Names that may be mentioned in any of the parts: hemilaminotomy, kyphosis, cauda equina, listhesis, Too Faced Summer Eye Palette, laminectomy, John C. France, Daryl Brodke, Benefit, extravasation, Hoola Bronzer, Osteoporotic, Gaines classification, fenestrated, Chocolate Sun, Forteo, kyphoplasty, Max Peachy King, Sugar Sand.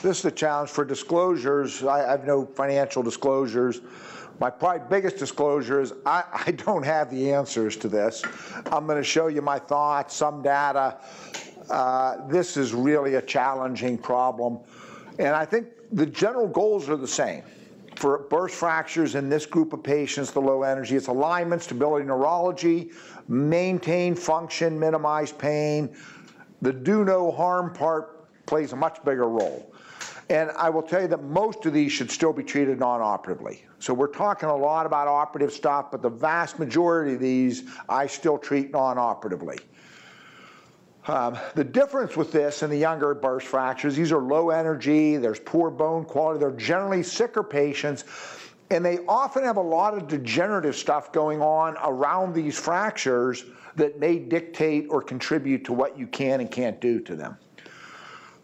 This is a challenge for disclosures. I have no financial disclosures. My probably biggest disclosure is I don't have the answers to this. I'm going to show you my thoughts, some data. This is really a challenging problem. And I think the general goals are the same. For burst fractures in this group of patients, the low energy, it's alignment, stability, neurology, maintain function, minimize pain. The do no harm part plays a much bigger role. And I will tell you that most of these should still be treated non-operatively. So we're talking a lot about operative stuff, but the vast majority of these I still treat non-operatively. The difference with this and the younger burst fractures, these are low energy, there's poor bone quality, they're generally sicker patients, and they often have a lot of degenerative stuff going on around these fractures that may dictate or contribute to what you can and can't do to them.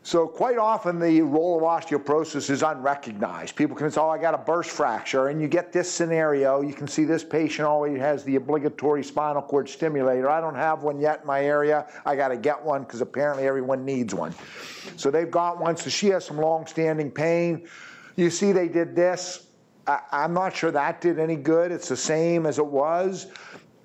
So quite often the role of osteoporosis is unrecognized. People can say, oh, I got a burst fracture, and you get this scenario. You can see this patient always has the obligatory spinal cord stimulator. I don't have one yet in my area. I got to get one because apparently everyone needs one. So they've got one, so she has some long-standing pain. You see they did this. I'm not sure that did any good. It's the same as it was.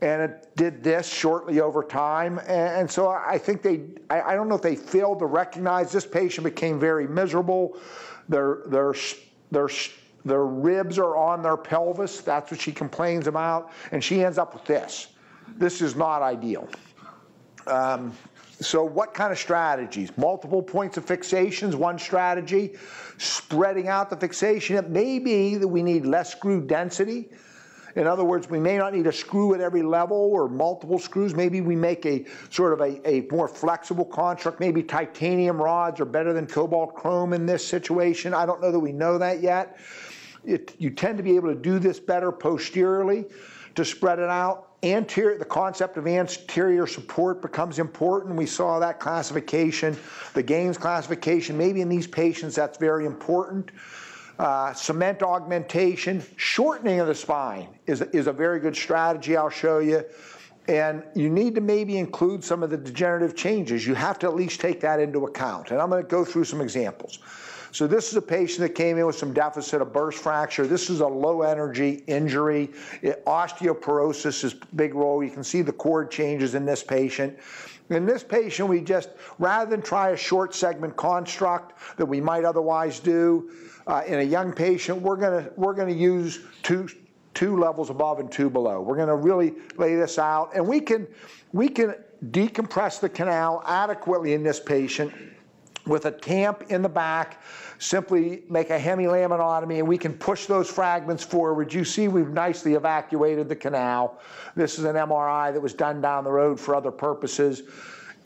And it did this shortly over time. And so I think I don't know if they failed to recognize this patient became very miserable. Their ribs are on their pelvis. That's what she complains about. And she ends up with this. This is not ideal. So what kind of strategies? Multiple points of fixations, one strategy. Spreading out the fixation. It may be that we need less screw density. In other words, we may not need a screw at every level or multiple screws. Maybe we make a sort of a more flexible construct. Maybe titanium rods are better than cobalt chrome in this situation. I don't know that we know that yet. You tend to be able to do this better posteriorly to spread it out. Anterior, the concept of anterior support becomes important. We saw that classification, the Gaines classification. Maybe in these patients that's very important. Cement augmentation, shortening of the spine is a very good strategy I'll show you. And you need to maybe include some of the degenerative changes. You have to at least take that into account. And I'm going to go through some examples. So this is a patient that came in with some deficit, a burst fracture. This is a low energy injury. Osteoporosis is a big role. You can see the cord changes in this patient. In this patient, we just, rather than try a short segment construct that we might otherwise do, in a young patient, we're gonna use two levels above and two below. We're gonna really lay this out, and we can decompress the canal adequately in this patient with a tamp in the back, simply make a hemilaminotomy, and we can push those fragments forward. You see we've nicely evacuated the canal. This is an MRI that was done down the road for other purposes.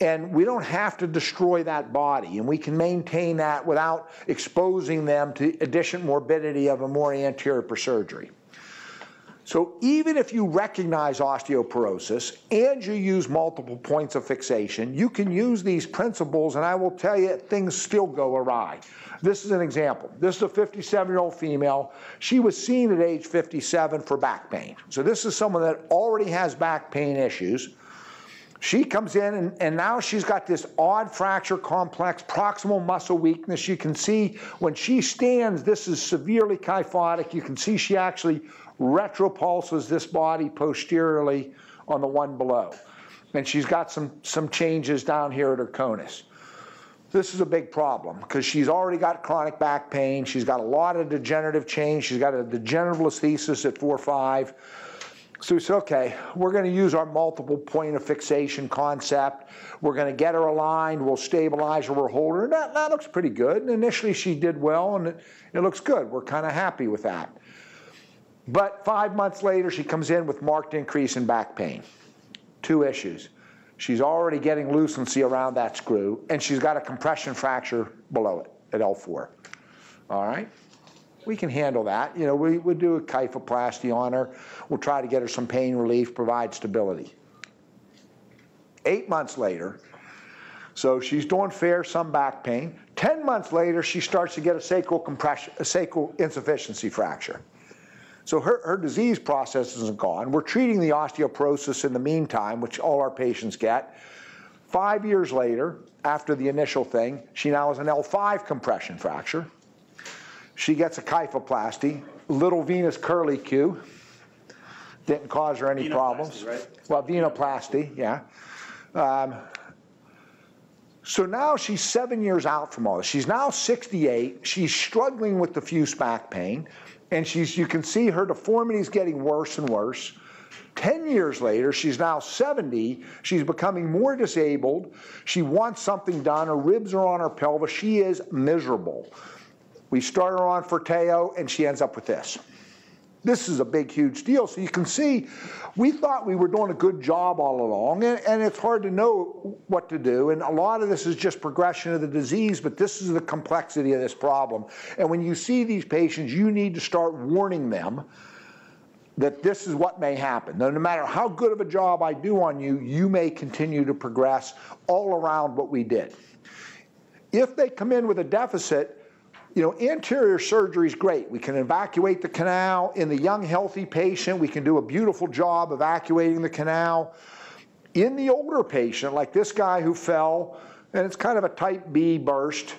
And we don't have to destroy that body, and we can maintain that without exposing them to additional morbidity of a more anterior per surgery. So even if you recognize osteoporosis and you use multiple points of fixation, you can use these principles, and I will tell you things still go awry. This is an example. This is a 57-year-old female. She was seen at age 57 for back pain. So this is someone that already has back pain issues. She comes in, and now she's got this odd fracture complex, proximal muscle weakness. You can see when she stands, this is severely kyphotic. You can see she actually retropulses this body posteriorly on the one below. And she's got some changes down here at her conus. This is a big problem because she's already got chronic back pain. She's got a lot of degenerative change. She's got a degenerative listhesis at 4-5. So we said, okay, we're going to use our multiple point of fixation concept. We're going to get her aligned. We'll stabilize her. We'll hold her. That looks pretty good. And initially she did well, and it looks good. We're kind of happy with that. But 5 months later, she comes in with marked increase in back pain. Two issues. She's already getting lucency around that screw, and she's got a compression fracture below it at L4. All right? We can handle that. You know, we'll do a kyphoplasty on her. We'll try to get her some pain relief, provide stability. 8 months later, so she's doing fair, some back pain. 10 months later, she starts to get a sacral compression, a sacral insufficiency fracture. So her disease process isn't gone. We're treating the osteoporosis in the meantime, which all our patients get. 5 years later, after the initial thing, she now has an L5 compression fracture. She gets a kyphoplasty, little venous curlicue, didn't cause her any problems. Right? Well, venoplasty, yeah. So now she's 7 years out from all this. She's now 68. She's struggling with diffuse back pain, and you can see her deformity is getting worse and worse. 10 years later, she's now 70. She's becoming more disabled. She wants something done. Her ribs are on her pelvis. She is miserable. We start her on Forteo, and she ends up with this. This is a big, huge deal. So you can see, we thought we were doing a good job all along, and it's hard to know what to do. And a lot of this is just progression of the disease, but this is the complexity of this problem. And when you see these patients, you need to start warning them that this is what may happen. No matter how good of a job I do on you, you may continue to progress all around what we did. If they come in with a deficit, you know, anterior surgery is great. We can evacuate the canal. In the young, healthy patient, we can do a beautiful job evacuating the canal. In the older patient, like this guy who fell, and it's kind of a type B burst,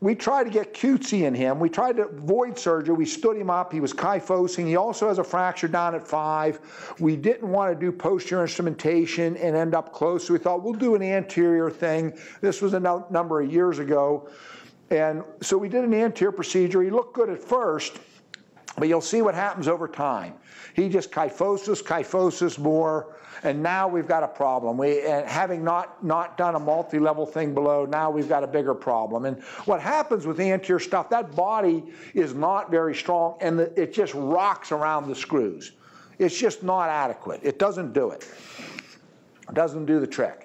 we tried to get cutesy in him. We tried to avoid surgery. We stood him up. He was kyphosing. He also has a fracture down at 5. We didn't want to do posterior instrumentation and end up close, so we thought we'll do an anterior thing. This was a number of years ago. And so we did an anterior procedure. He looked good at first, but you'll see what happens over time. He just kyphoses more, and now we've got a problem. Having not done a multi-level thing below, now we've got a bigger problem. And what happens with the anterior stuff, that body is not very strong, and it just rocks around the screws. It's just not adequate. It doesn't do it. It doesn't do the trick.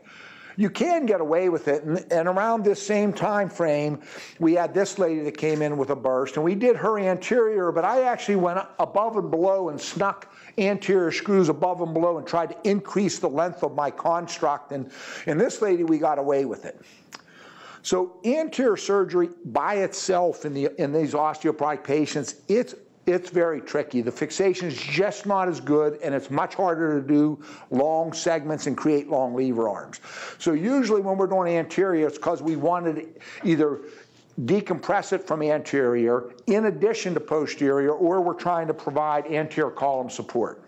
You can get away with it, and around this same time frame, we had this lady that came in with a burst, and we did her anterior, but I actually went above and below and snuck anterior screws above and below and tried to increase the length of my construct, and this lady, we got away with it. So anterior surgery by itself in these osteoporotic patients, it's very tricky. The fixation is just not as good, and it's much harder to do long segments and create long lever arms. So usually when we're doing anterior, it's because we wanted to either decompress it from anterior in addition to posterior, or we're trying to provide anterior column support.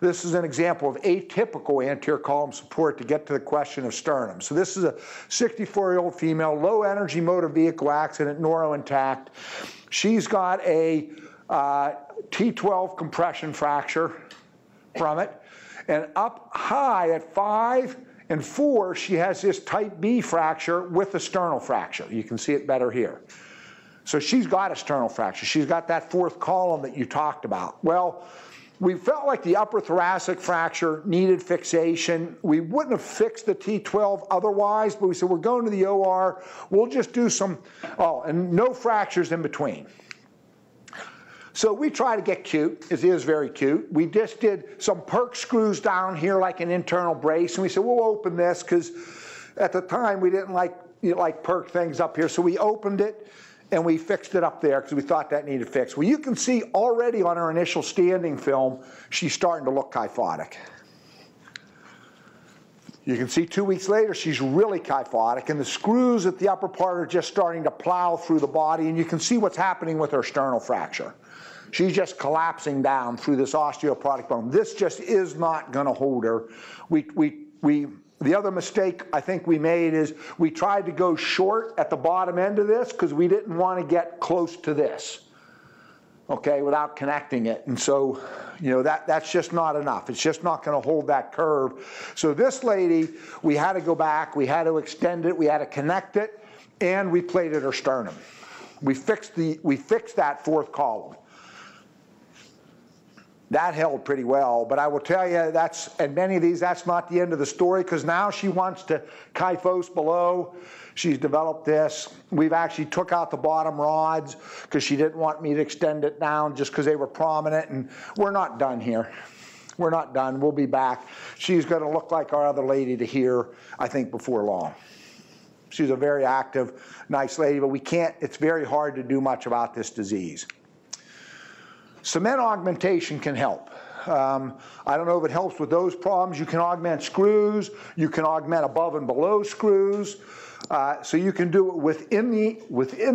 This is an example of atypical anterior column support to get to the question of sternum. So this is a 64-year-old female, low energy motor vehicle accident, neuro intact. She's got a T12 compression fracture from it, and up high at 5 and 4 she has this type B fracture with a sternal fracture. You can see it better here. So she's got a sternal fracture. She's got that fourth column that you talked about. Well, we felt like the upper thoracic fracture needed fixation. We wouldn't have fixed the T12 otherwise, but we said we're going to the OR. We'll just do some, oh, and no fractures in between. So we try to get cute. It is very cute. We just did some perk screws down here like an internal brace, and we said we'll open this because at the time we didn't like perk things up here. So we opened it and we fixed it up there because we thought that needed fixed. Well, you can see already on her initial standing film, she's starting to look kyphotic. You can see 2 weeks later, she's really kyphotic, and the screws at the upper part are just starting to plow through the body, and you can see what's happening with her sternal fracture. She's just collapsing down through this osteoporotic bone. This just is not going to hold her. The other mistake I think we made is we tried to go short at the bottom end of this because we didn't want to get close to this, okay, without connecting it. And so, you know, that's just not enough. It's just not going to hold that curve. So this lady, we had to go back. We had to extend it. We had to connect it. And we plated her sternum. We fixed that fourth column. That held pretty well, but I will tell you, and many of these, that's not the end of the story, because now she wants to kyphose below. She's developed this. We've actually took out the bottom rods because she didn't want me to extend it down just because they were prominent, and we're not done here. We're not done. We'll be back. She's going to look like our other lady to here, I think, before long. She's a very active, nice lady, but it's very hard to do much about this disease. Cement augmentation can help. I don't know if it helps with those problems. You can augment screws. You can augment above and below screws. So you can do it within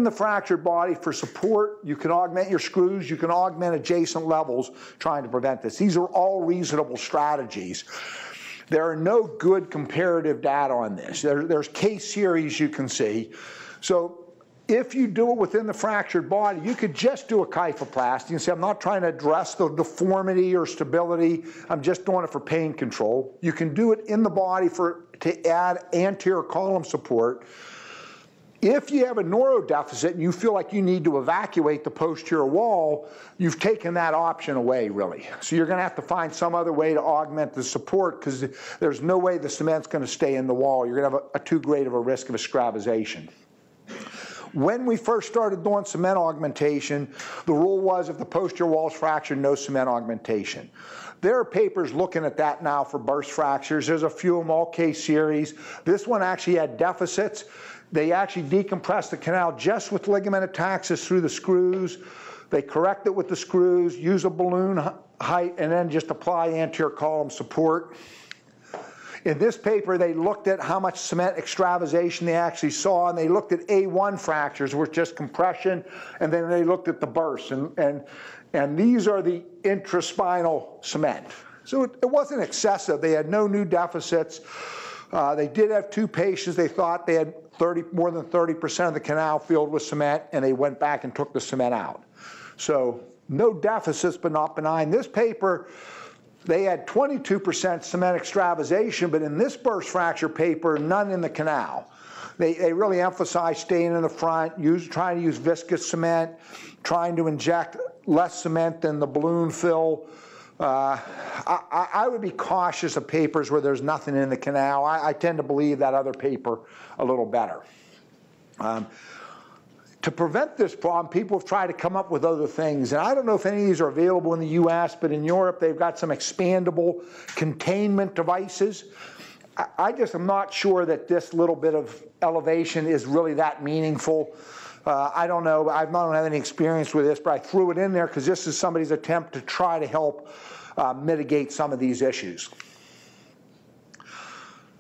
the fractured body for support. You can augment your screws. You can augment adjacent levels trying to prevent this. These are all reasonable strategies. There are no good comparative data on this. There's case series you can see. So if you do it within the fractured body, you could just do a kyphoplasty and say, I'm not trying to address the deformity or stability. I'm just doing it for pain control. You can do it in the body to add anterior column support. If you have a neuro deficit and you feel like you need to evacuate the posterior wall, you've taken that option away, really. So you're going to have to find some other way to augment the support because there's no way the cement's going to stay in the wall. You're going to have a too great of a risk of extravasation. When we first started doing cement augmentation, the rule was if the posterior wall's fractured, no cement augmentation. There are papers looking at that now for burst fractures. There's a few of them, all case series. This one actually had deficits. They actually decompressed the canal just with ligament ataxis through the screws. They correct it with the screws, use a balloon height, and then just apply anterior column support. In this paper, they looked at how much cement extravasation they actually saw, and they looked at A1 fractures, which just compression, and then they looked at the bursts, and these are the intraspinal cement. So it wasn't excessive. They had no new deficits. They did have two patients. They thought they had more than 30% of the canal filled with cement, and they went back and took the cement out. So no deficits, but not benign. This paper, they had 22% cement extravasation, but in this burst fracture paper, none in the canal. They really emphasize staying in the front, trying to use viscous cement, trying to inject less cement than the balloon fill. I would be cautious of papers where there's nothing in the canal. I tend to believe that other paper a little better. To prevent this problem, people have tried to come up with other things. And I don't know if any of these are available in the US, but in Europe, they've got some expandable containment devices. I just am not sure that this little bit of elevation is really that meaningful. I don't know. I don't have any experience with this, but I threw it in there because this is somebody's attempt to try to help mitigate some of these issues.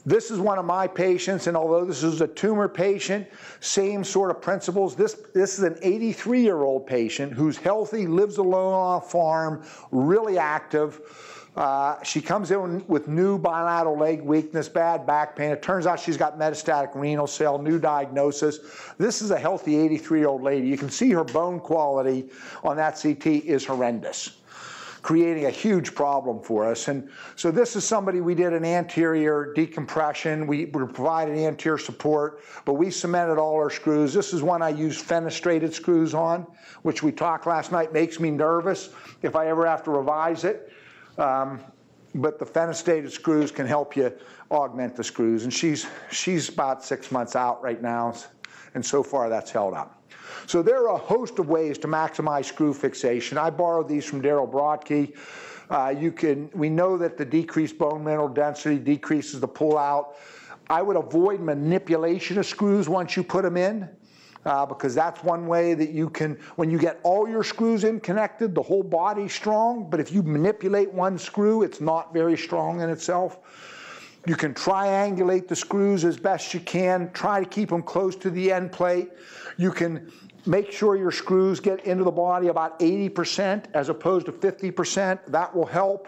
This is one of my patients, and although this is a tumor patient, same sort of principles. This is an 83-year-old patient who's healthy, lives alone on a farm, really active. She comes in with new bilateral leg weakness, bad back pain. It turns out she's got metastatic renal cell, new diagnosis. This is a healthy 83-year-old lady. You can see her bone quality on that CT is horrendous, creating a huge problem for us. And so this is somebody we did an anterior decompression. We provided anterior support, but we cemented all our screws. This is one I use fenestrated screws on, which we talked last night. Makes me nervous if I ever have to revise it. But the fenestrated screws can help you augment the screws. And she's about 6 months out right now, and so far that's held up. So there are a host of ways to maximize screw fixation. I borrowed these from Daryl Brodke. We know that the decreased bone mineral density decreases the pull-out. I would avoid manipulation of screws once you put them in, because that's one way that you can, when you get all your screws in connected, the whole body's strong. But if you manipulate one screw, it's not very strong in itself. You can triangulate the screws as best you can. Try to keep them close to the end plate. You can make sure your screws get into the body about 80% as opposed to 50%. That will help.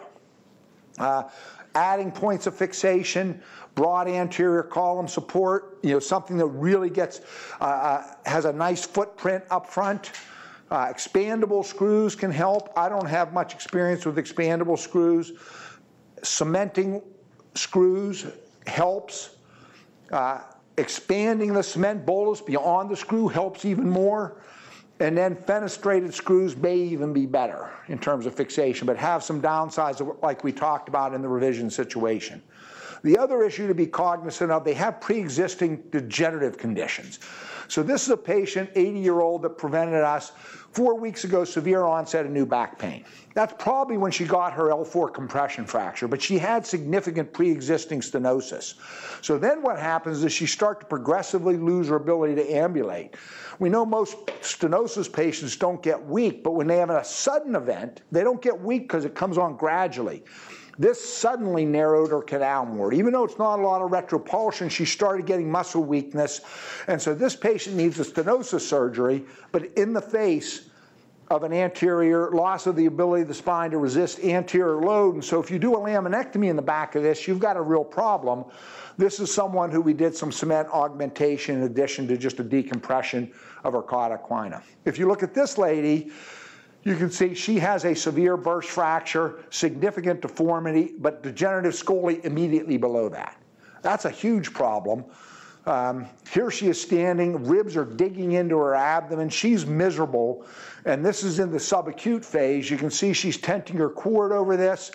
Adding points of fixation, broad anterior column support, something that really has a nice footprint up front. Expandable screws can help. I don't have much experience with expandable screws. Cementing screws helps. Expanding the cement bolus beyond the screw helps even more. And then fenestrated screws may even be better in terms of fixation, but have some downsides like we talked about in the revision situation. The other issue to be cognizant of, they have pre-existing degenerative conditions. So this is a patient, 80-year-old, that prevented us 4 weeks ago, severe onset of new back pain. That's probably when she got her L4 compression fracture, but she had significant pre-existing stenosis. So then what happens is she starts to progressively lose her ability to ambulate. We know most stenosis patients don't get weak, but when they have a sudden event, they don't get weak because it comes on gradually. This suddenly narrowed her canal more. Even though it's not a lot of retropulsion, she started getting muscle weakness. And so this patient needs a stenosis surgery, but in the face of an anterior loss of the ability of the spine to resist anterior load. And so if you do a laminectomy in the back of this, you've got a real problem. This is someone who we did some cement augmentation in addition to just a decompression of her cauda equina. If you look at this lady, you can see she has a severe burst fracture, significant deformity, but degenerative scoli immediately below that. That's a huge problem. Here she is standing, ribs are digging into her abdomen, she's miserable, and this is in the subacute phase. You can see she's tenting her cord over this.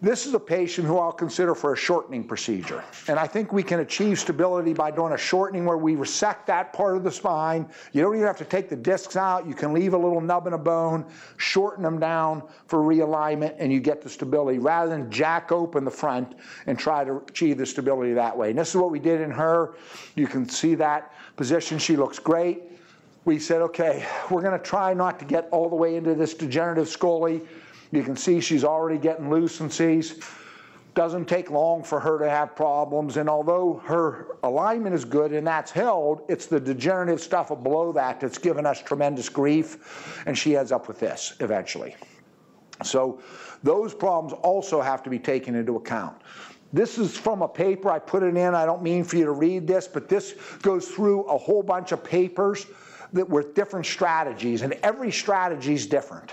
This is a patient who I'll consider for a shortening procedure. And I think we can achieve stability by doing a shortening where we resect that part of the spine. You don't even have to take the discs out. You can leave a little nub in a bone, shorten them down for realignment, and you get the stability rather than jack open the front and try to achieve the stability that way. And this is what we did in her. You can see that position. She looks great. We said, okay, we're going to try not to get all the way into this degenerative scoli. You can see she's already getting lucencies. Doesn't take long for her to have problems. And although her alignment is good and that's held, it's the degenerative stuff below that that's given us tremendous grief. And she ends up with this eventually. So those problems also have to be taken into account. This is from a paper. I put it in. I don't mean for you to read this, but this goes through a whole bunch of papers that were different strategies. And every strategy is different.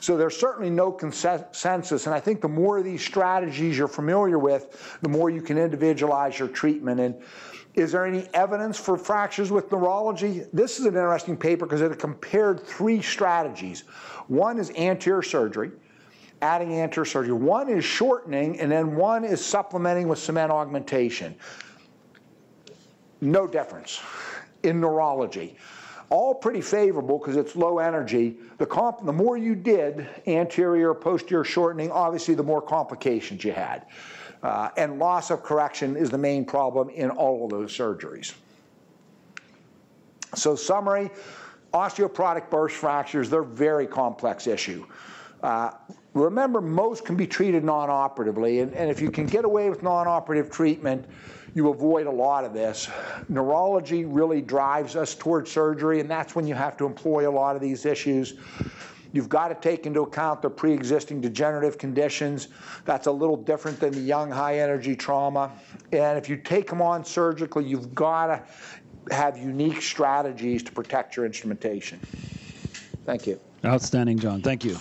So there's certainly no consensus, and I think the more of these strategies you're familiar with, the more you can individualize your treatment. And is there any evidence for fractures with neurology? This is an interesting paper because it compared three strategies. One is anterior surgery, adding anterior surgery. One is shortening, and then one is supplementing with cement augmentation. No difference in neurology. All pretty favorable because it's low energy. The more you did anterior, posterior shortening, obviously the more complications you had. And loss of correction is the main problem in all of those surgeries. So summary, osteoporotic burst fractures, they're a very complex issue. Remember, most can be treated non-operatively, and if you can get away with non-operative treatment, you avoid a lot of this. Neurology really drives us towards surgery, and that's when you have to employ a lot of these issues. You've got to take into account the pre-existing degenerative conditions. That's a little different than the young high-energy trauma. And if you take them on surgically, you've got to have unique strategies to protect your instrumentation. Thank you. Outstanding, John. Thank you.